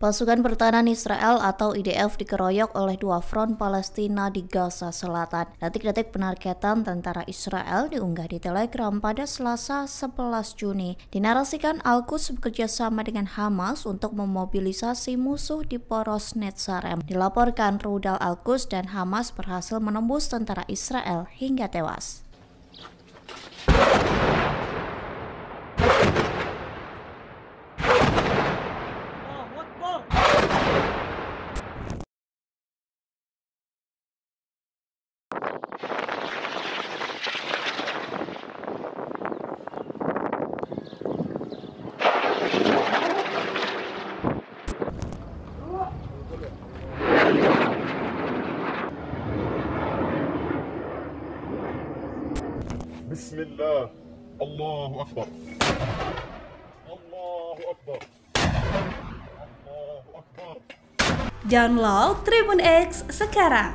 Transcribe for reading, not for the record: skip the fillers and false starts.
Pasukan pertahanan Israel atau IDF dikeroyok oleh dua front Palestina di Gaza Selatan. Detik-detik penargetan tentara Israel diunggah di Telegram pada Selasa 11 Juni. Dinarasikan Al-Quds bekerja sama dengan Hamas untuk memobilisasi musuh di Poros Netzarim. Dilaporkan rudal Al-Quds dan Hamas berhasil menembus tentara Israel hingga tewas. Bismillah, Allahu Akbar, Allahu Akbar, Allahu Akbar. Download TribunX sekarang,